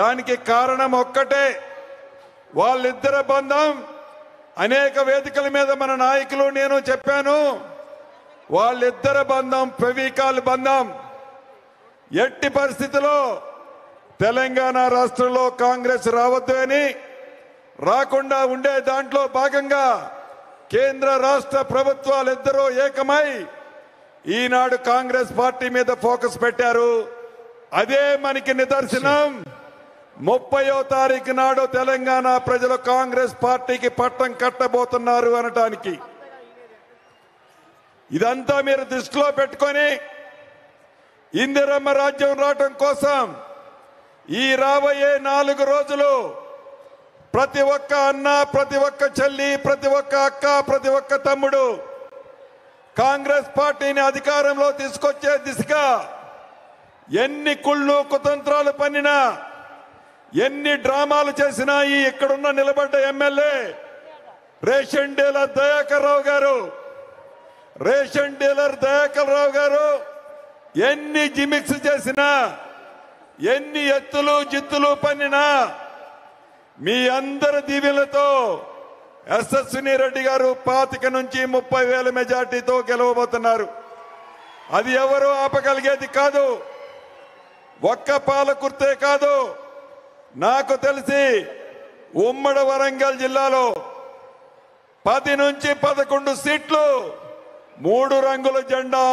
దానికి కారణం ఒక్కటే వాళ్ళిద్దర బంధం అనేక వేదికల మీద మన నాయకులు నేను చెప్పాను వాళ్ళిద్దర బంధం పెవికాల్ బంధం ఎట్టి పరిస్థితిలో తెలంగాణ రాష్ట్రంలో కాంగ్రెస్ రావద్దని రాకుండా ఉండే దాంట్లో భాగంగా కేంద్ర రాష్ట్ర ప్రభుత్వాలిద్దరూ ఏకమై ఈనాడు కాంగ్రెస్ పార్టీ మీద ఫోకస్ పెట్టారు అదే మనకి నిదర్శనం 30వ తారీఖు నాడు తెలంగాణ ప్రజలు కాంగ్రెస్ పార్టీకి పట్టం కట్టబోతున్నారు అనడానికి ఇదంతా మీరు దృష్టిలో పెట్టుకొని ఇందిరమ్మ రాజ్యం రావడం కోసం ఈ రాబోయే 4 రోజులు ప్రతి ఒక్క అన్న ప్రతి ఒక్క చెల్లి ప్రతి ఒక్క అక్క ప్రతి ఒక్క తమ్ముడు కాంగ్రెస్ పార్టీని అధికారంలో తీసుకొచ్చే దిశగా ఎన్ని కుళ్ళు కుతంత్రాలు పన్నినా ఎన్ని డ్రామాలు చేసినా ఇక్కడున్న నిలబడ్డ ఎమ్మెల్యే రేషన్ డీలర్ దయాకర్రావు గారు ఎన్ని జిమిక్స్ చేసినా ఎన్ని ఎత్తులు జిత్తులు పన్నినా మీ అందరి దీవెనలతో ఎస్ఎస్వి రెడ్డి గారు 25 నుంచి 30,000 మెజార్టీతో గెలవబోతున్నారు అది ఎవరు ఆపగలిగేది కాదు ఒక్క పాలకుర్తే కాదు నాకు తెలిసి ఉమ్మడి వరంగల్ జిల్లాలో 10 నుంచి 11 సీట్లు 3 రంగుల జెండా